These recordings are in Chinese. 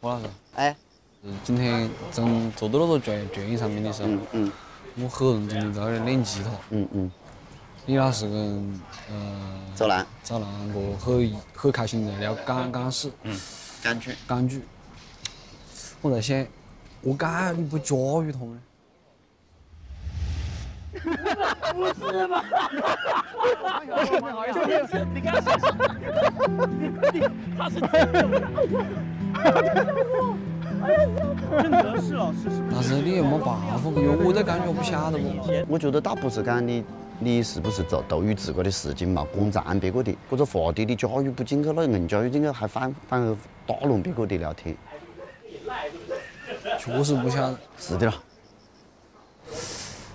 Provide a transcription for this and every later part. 吴老师，哎，今天坐到那个转椅上面的时候，我很认真的在那里练吉他，你那是跟赵楠我很开心的聊港事，港剧，我在想，我该你不加入他们呢？ 不是吧？就是你刚才说，他是真的，郑则仕老师是。但是你有没办法？我的感觉不晓得不。我觉得倒不是讲你是不是投入自个的事情嘛，光赞别个的，搿个话题你加入不进去，那硬加入进去还反而打乱别个的聊天。确实不晓得。是的啦。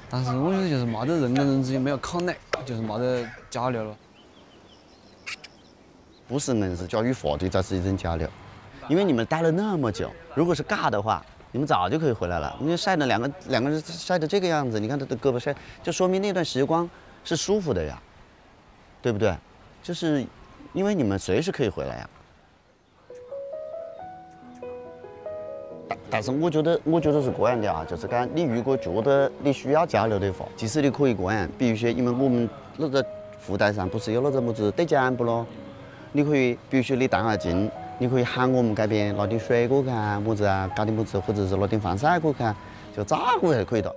但是我觉得就是没得人跟人之间没有 connect， 就是没得交流了。不是硬是加入话题才是一种交流，因为你们待了那么久，如果是尬的话，你们早就可以回来了。你晒的两个人晒的这个样子，你看他的胳膊晒，就说明那段时光是舒服的呀，对不对？就是因为你们随时可以回来呀。但是我觉得是这样的啊，就是讲你如果觉得你需要交流的话，其实你可以这样，比如说，因为我们那个舞台上不是有那个么子对讲不咯？你可以，比如说你弹下琴，你可以喊我们这边拿点水果去啊，么子啊，搞点么子，或者是拿点防晒过去啊，就咋个也可以的。